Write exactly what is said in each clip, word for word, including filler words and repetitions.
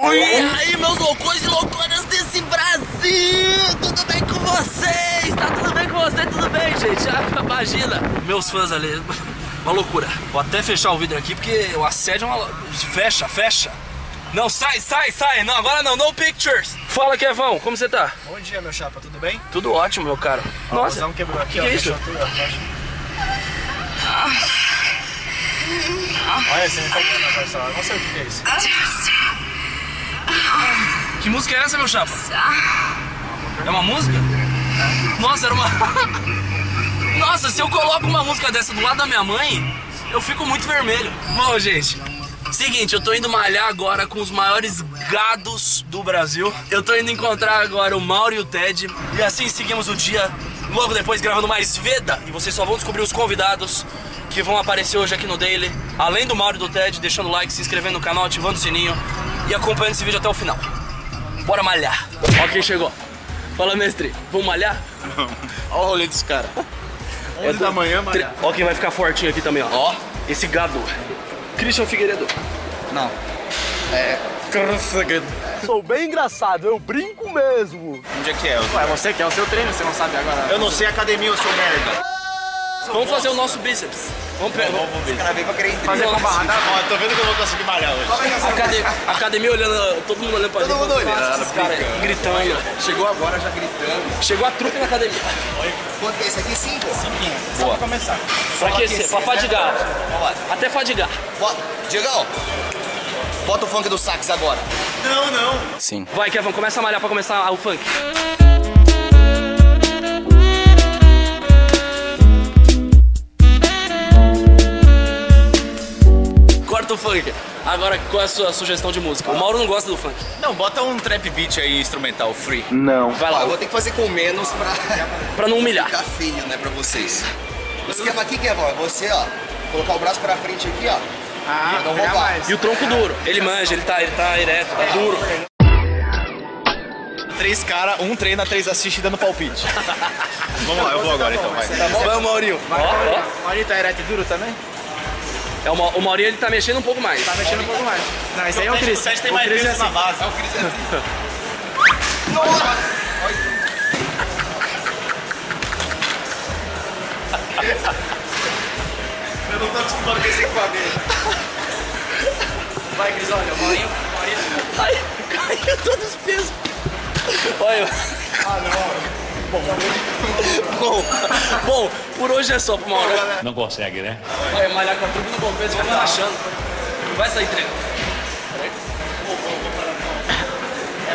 Oi, e aí, meus loucões e louconas desse Brasil! Tudo bem com vocês? Tá tudo bem com vocês? Tudo bem, gente? Ah, imagina! Meus fãs ali, uma loucura. Vou até fechar o vidro aqui porque o assédio é uma... Fecha, fecha! Não, sai, sai, sai! Não, agora não, no pictures! Fala, Kevão, como você tá? Bom dia, meu chapa, tudo bem? Tudo ótimo, meu caro. Ó, nossa, o busão quebrou aqui, que ó, que é isso? Tudo, ó, olha, você me tá quebrando, pessoal. Eu não sei o que é isso. Que música é essa, meu chapa? É uma música? Nossa, era uma... Nossa, se eu coloco uma música dessa do lado da minha mãe, eu fico muito vermelho. Bom, gente, seguinte, eu tô indo malhar agora com os maiores gados do Brasil. Eu tô indo encontrar agora o Mauro e o Ted. E assim seguimos o dia, logo depois gravando mais VEDA. E vocês só vão descobrir os convidados que vão aparecer hoje aqui no Daily. Além do Mauro e do Ted, deixando o like, se inscrevendo no canal, ativando o sininho e acompanhando esse vídeo até o final. Bora malhar. Ó quem chegou. Fala, mestre. Vamos malhar? Vamos. Ó o rolê dos caras. onze da manhã, mano. Ó quem vai ficar fortinho aqui também, ó. Ó. Esse gado. Christian Figueiredo. Não. É... Sou bem engraçado, eu brinco mesmo. Onde é que é? Ué, você que é o seu treino, você não sabe agora. Eu não sei academia, eu sou merda. Vamos fazer o nosso bíceps. Vamos pegar. Os caras vêm pra querer fazer uma barrada. Ó, tô vendo que eu vou conseguir malhar hoje. Academia, academia olhando, todo mundo olhando pra gente. Todo mundo olhando. Os caras gritando. Chegou agora já gritando. Chegou a trupe na academia. Quanto que é isso aqui? Cinco? Cinco. Só pra começar. Pra aquecer, pra fadigar. Até fadigar. Diego, bota o funk do sax agora. Não, não. Sim. Vai, Kevão, começa a malhar pra começar o funk. Corta o funk. Agora, qual é a sua sugestão de música? O Mauro não gosta do funk. Não, bota um trap beat aí, instrumental, free. Não. Vai lá. Ah, eu vou ter que fazer com menos pra... pra não humilhar. Ficar feio, né, pra vocês. Você quer aqui, quer é você, ó, colocar o braço pra frente aqui, ó. Ah, não roubar. Mais. E o tronco duro. Ele manja, ele tá, ele tá ereto, tá duro. Três caras, um treina, três assiste dando palpite. Vamos lá, eu vou agora então, vai. Tá bom? Vai, Maurinho. O Maurinho tá ereto e duro também? É, o, Ma o Maurinho ele tá mexendo um pouco mais. Tá mexendo um pouco mais. Não, esse aí é o Cris. O Cris tem mais peso assim. Na base. É o Cris assim. Nossa! Eu não tô acostumado com esse equipamento. Vai, Cris, olha. O Maurinho. Ai, caiu todos os pesos. Olha. Ah, não. Bom, bom, bom, por hoje é só pro Mauro. Não consegue, né? Vai malhar com a trupe no bom peso, vai relaxando. Não vai sair treino. Peraí.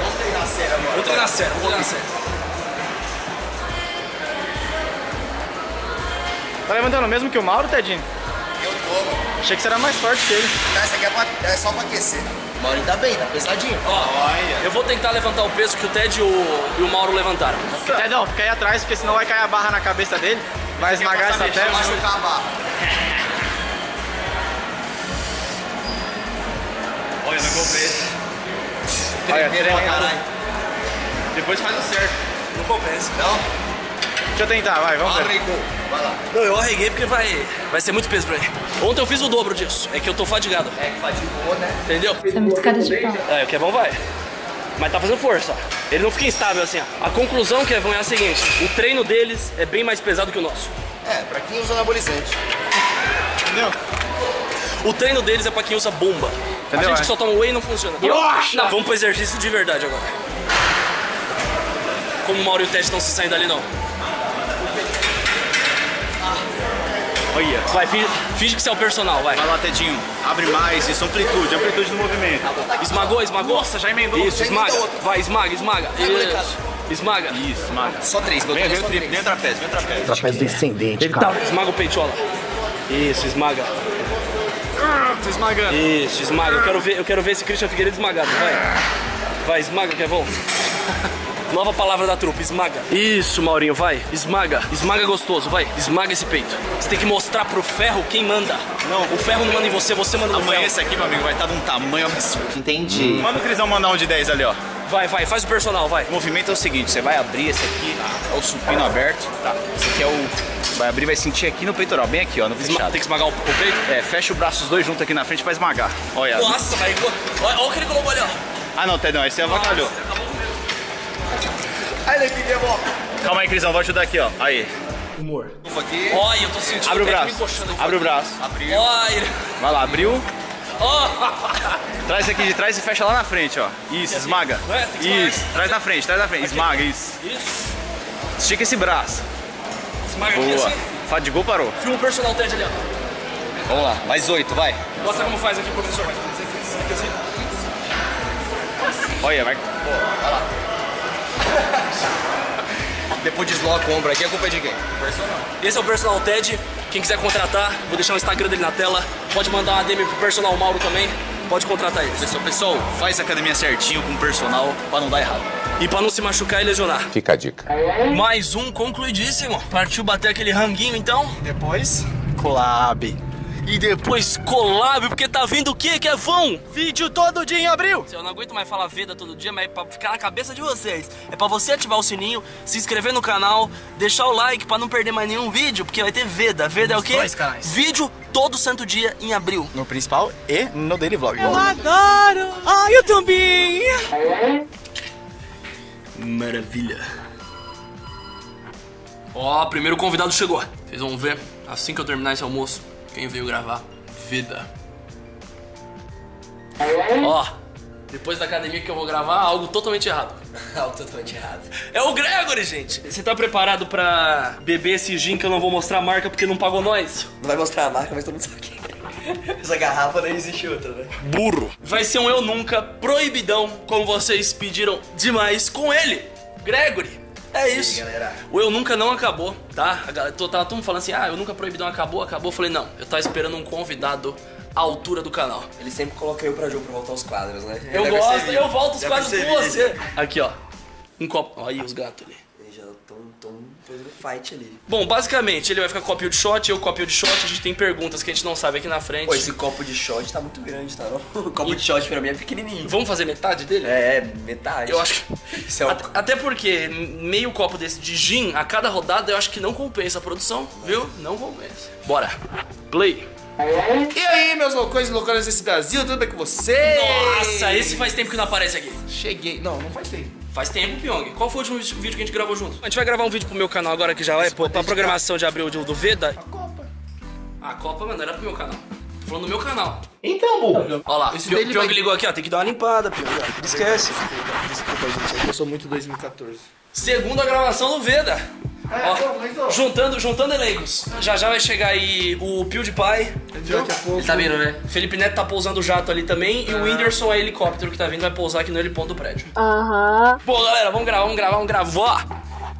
Vou treinar sério agora. Vou treinar sério, vou treinar sério. Tá levantando mesmo que o Mauro, Tedinho? Eu tô, mano. Achei que você era mais forte que ele. Essa aqui é, pra, é só pra aquecer. O Maurinho tá bem, tá pesadinho. Ó, eu vou tentar levantar o peso que o Ted e o, e o Mauro levantaram. Tedão, fica aí atrás, porque senão vai cair a barra na cabeça dele. Vai esmagar essa perna. Vai machucar a barra. Olha, não comprei. Olha, caralho. Depois faz o certo. Não compensa. Não? Deixa eu tentar, vai, vamos ver. Vai lá. Não, eu arreguei porque vai, vai ser muito peso pra ele. Ontem eu fiz o dobro disso, é que eu tô fadigado. É que fadigou, né? Entendeu? Você é muito cara de pau. É, o Kevão vai. Mas tá fazendo força. Ele não fica instável assim, ó. A conclusão, Kevão, é a seguinte. O treino deles é bem mais pesado que o nosso. É, pra quem usa anabolizante. Entendeu? O treino deles é pra quem usa bomba. Entendeu? A gente é? Que só toma whey não funciona. Nossa! Não, vamos pro exercício de verdade agora. Como o Mauro e o Ted estão se saindo ali, não. Olha. Vai, finge, finge que você é o personal, vai. Vai lá, Tedinho. Abre mais, isso, amplitude, amplitude do movimento. Esmagou, esmagou. Nossa, já emendou. Isso, já esmaga. Emendou. Vai, esmaga, esmaga. Isso, esmaga. Isso, esmaga. Só três, vem, vem, só três. Vem o trapézio, vem o trapézio. Trapézio descendente, cara. Ele tá, esmaga o peitola. Isso, esmaga. Tô esmagando. Isso, esmaga. Eu quero ver, eu quero ver esse Christian Figueiredo esmagado, vai. Vai, esmaga, Kevão. Nova palavra da trupe, esmaga. Isso, Maurinho, vai. Esmaga. Esmaga gostoso, vai. Esmaga esse peito. Você tem que mostrar pro ferro quem manda. Não. O ferro não manda em você, você manda no ferro. Amanhã esse aqui, meu amigo, vai estar de um tamanho absurdo. Entendi. Manda o Crisão mandar um de dez ali, ó. Vai, vai, faz o personal, vai. O movimento é o seguinte, você vai abrir esse aqui, tá. É o supino aberto, tá. Esse aqui é o... Vai abrir, vai sentir aqui no peitoral, bem aqui, ó, no fechado. Tem que esmagar o, o peito? É, fecha o braço, os dois juntos aqui na frente pra esmagar. Olha. Nossa, vai. Olha o que ele colocou ali, ó. Ah não, Ted, não, esse é avacalhou. Calma aí, Crisão, vou ajudar aqui, ó. Aí. Humor. Olha, eu tô sentindo. Abre o braço. Abre o braço. Abriu. Vai lá, abriu. Oh. Traz aqui de trás e fecha lá na frente, ó. Isso, esmaga. Isso, traz na frente, traz na frente. Esmaga, isso. Estica esse braço. Esmaga aqui assim. Fadigou, parou. Filma o personal Ted ali, ó. Vamos lá, mais oito, vai. Mostra como faz aqui, professor. Olha, vai. Vai lá. Depois desloca o ombro aqui, a culpa é de quem? Personal. Esse é o personal Ted. Quem quiser contratar, vou deixar o Instagram dele na tela. Pode mandar uma D M pro personal Mauro também. Pode contratar ele. Pessoal, pessoal, faz a academia certinho com o personal pra não dar errado. E pra não se machucar e lesionar. Fica a dica. Mais um concluidíssimo. Partiu bater aquele ranguinho então. Depois, collab. E depois collab, porque tá vindo o que, Kevão? Vídeo todo dia em abril! Eu não aguento mais falar VEDA todo dia, mas é pra ficar na cabeça de vocês. É pra você ativar o sininho, se inscrever no canal, deixar o like pra não perder mais nenhum vídeo, porque vai ter VEDA. VEDA é o quê? Dois canais. Vídeo todo santo dia em abril. No principal e no Daily Vlog. Eu adoro! Ah, eu também! Maravilha! Ó, oh, primeiro convidado chegou. Vocês vão ver assim que eu terminar esse almoço. Quem veio gravar? VEDA. Ó, depois da academia que eu vou gravar, algo totalmente errado. Algo totalmente errado. É o Gregory, gente! Você tá preparado pra beber esse gin que eu não vou mostrar a marca porque não pagou nós? Não vai mostrar a marca, mas todo mundo sabe aqui. Essa garrafa não existe outra, né? Burro! Vai ser um eu nunca proibidão, como vocês pediram demais, com ele, Gregory! É isso. Aí, o eu nunca não acabou, tá? A galera, tô, tava todo mundo falando assim, ah, eu nunca proibidão acabou, acabou. Eu falei, não, eu tava esperando um convidado à altura do canal. Ele sempre coloca eu pra jogo pra voltar os quadros, né? Eu, eu gosto, eu volto os já quadros com você. Aqui, ó. Um copo. Olha aí os gatos ali. Ele já tão, tão fazendo fight ali. Bom, basicamente, ele vai ficar copinho de shot, eu copinho de shot. A gente tem perguntas que a gente não sabe aqui na frente. Pô, esse copo de shot tá muito grande, tá? Não? O copo e... de shot pra mim é pequenininho. Vamos fazer metade dele? É, é metade. Eu acho que... É um... Até porque meio copo desse de gin a cada rodada eu acho que não compensa a produção, não. Viu? Não compensa. Bora, play. E aí, meus loucões e louconas desse Brasil, tudo bem com vocês? Nossa, esse faz tempo que não aparece aqui. Cheguei, não, não faz tempo. Faz tempo, Pyong. Qual foi o último vídeo que a gente gravou junto? A gente vai gravar um vídeo pro meu canal agora que já vai, pô, pra programação de abril do VEDA. A Copa. A Copa, mano, era pro meu canal. Tô falando do meu canal. Então, burro. Olha lá, esse Pyong, Pyong vai... ligou aqui, ó, tem que dar uma limpada, Pyong. Esquece. Desculpa, gente, eu sou muito dois mil e quatorze. Segunda gravação do VEDA. É, ó, tô, tô. Juntando, juntando elencos. Já já vai chegar aí o PewDiePie. Daqui a pouco. Ele tá vindo, né? Felipe Neto tá pousando o jato ali também. Ah. E o Whindersson é helicóptero que tá vindo, vai pousar aqui no heliponto do prédio. Aham. Uhum. Bom, galera, vamos gravar, vamos gravar, vamos gravar.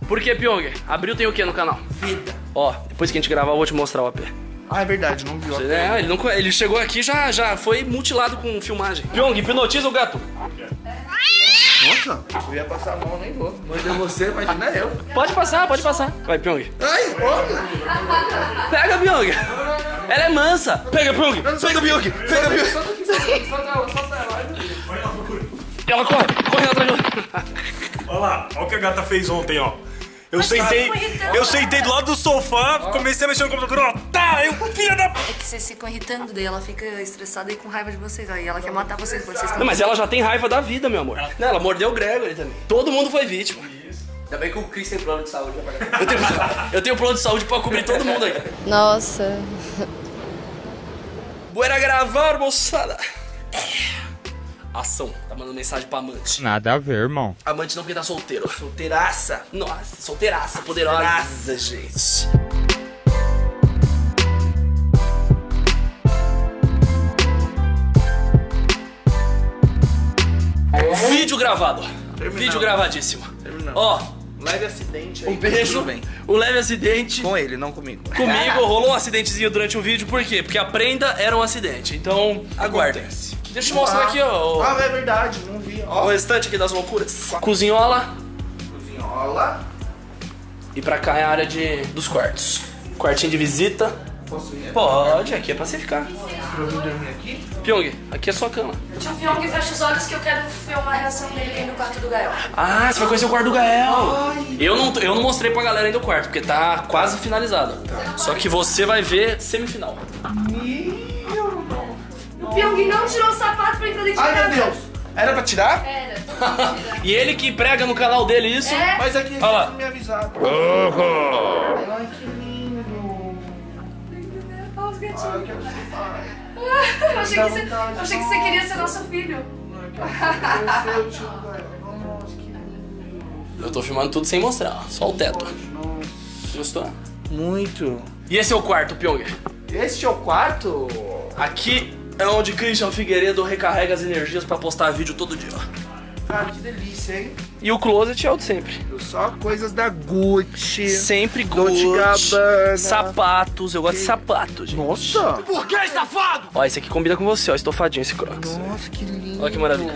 Por que, Pyong? Abril tem o que no canal? VEDA. Ó, depois que a gente gravar, eu vou te mostrar o A P. Ah, é verdade, não viu. É, ele, não, ele chegou aqui e já, já foi mutilado com filmagem. Pyong, hipnotiza o gato. Nossa, eu ia passar a mão, nem vou. Mas é você, imagina eu. Pode passar, pode passar. Vai, Pyong. Ai, porra. Pega, Pyong. Ela é mansa. Pega, Pyong. Pega, Pyong. Pega, Pyong. Solta ela, solta ela. Vai lá, procura. Ela corre, corre atrás de... Olha lá, olha o que a gata fez ontem, ó. Eu sentei, eu sentei do lado do sofá, comecei a mexer no computador, ó, tá, eu, filha da... É que vocês ficam irritando, daí ela fica estressada e com raiva de vocês, aí ela quer matar vocês, vocês não, estão... Mas ela já tem raiva da vida, meu amor. Não, ela mordeu o Gregory também. Todo mundo foi vítima. Isso. Ainda bem que o Chris tem plano de saúde. Eu tenho, eu tenho plano de saúde pra cobrir todo mundo aqui. Nossa. Bora gravar, moçada. Ação, tá mandando mensagem pra amante. Nada a ver, irmão. Amante não, porque tá solteiro. Solteiraça. Nossa, solteiraça, poderosa. Solteiraça, gente. É. Vídeo gravado. Terminado. Vídeo gravadíssimo. Terminado. Ó, um leve acidente aí. Um beijo. Bem. Um leve acidente. Com ele, não comigo. Comigo, rolou um acidentezinho durante o vídeo. Por quê? Porque a prenda era um acidente. Então, aguardem. Deixa eu mostrar ah, aqui, ó. Ah, é verdade, não vi. Ó. O restante aqui das loucuras. Cozinhola. Cozinhola. E pra cá é a área de, dos quartos. Quartinho de visita. Posso ir? Pode, aqui é pra você ficar. Pra eu dormir aqui? Pyong, aqui é sua cama. Tio Pyong, fecha os olhos que eu quero filmar a reação dele no quarto do Gael. Ah, você vai conhecer o quarto do Gael. Ai. Eu não, eu não mostrei pra galera ainda o quarto, porque tá quase finalizado. Tá. Só que você vai ver semifinal. Meu irmão. O Pyong não tirou o sapato pra entrar dentro de casa. Ai, meu Deus! Era pra tirar? Era, pra tirar. E ele que prega no canal dele isso. É. Mas é que ele ah. me avisado. Oh. Ai, que lindo. Olha os gatinhos. Ai, que ah, eu, achei que você, eu achei que você queria ser nosso filho. Eu quero ser o Nossa, que lindo. Eu tô filmando tudo sem mostrar, só o teto. Gostou? Muito. E esse é o quarto, Pyong? Este é o quarto? Aqui é onde Christian Figueiredo recarrega as energias pra postar vídeo todo dia. Ah, que delícia, hein? E o closet é o de sempre. Só coisas da Gucci. Sempre Gucci. Gabbana. Sapatos. Eu gosto e... de sapatos, gente. Nossa! Por que, safado? Ó, esse aqui combina com você, ó. Estofadinho esse Crocs. Nossa, que lindo. Olha que maravilha.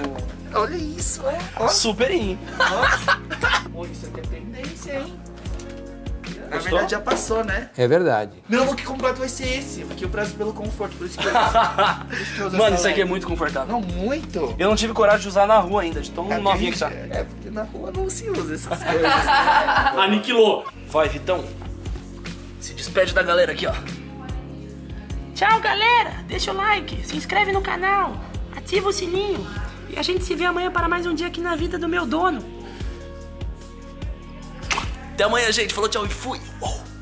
Olha isso, é. Super in. Pô, isso aqui é tendência, hein? Na Gostou? verdade já passou, né? É verdade. Não, o que completo vai ser esse, porque eu prezo pelo conforto, por isso que eu... isso que eu Mano, isso aqui é muito confortável. Não, muito? Eu não tive coragem de usar na rua ainda, de tão é novinho que tá. É, porque na rua não se usa essas coisas. Né? Aniquilou! Vai, Vitão. Se despede da galera aqui, ó. Tchau, galera! Deixa o like, se inscreve no canal, ativa o sininho. E a gente se vê amanhã para mais um dia aqui na vida do meu dono. Até amanhã, gente. Falou, tchau e fui. Oh.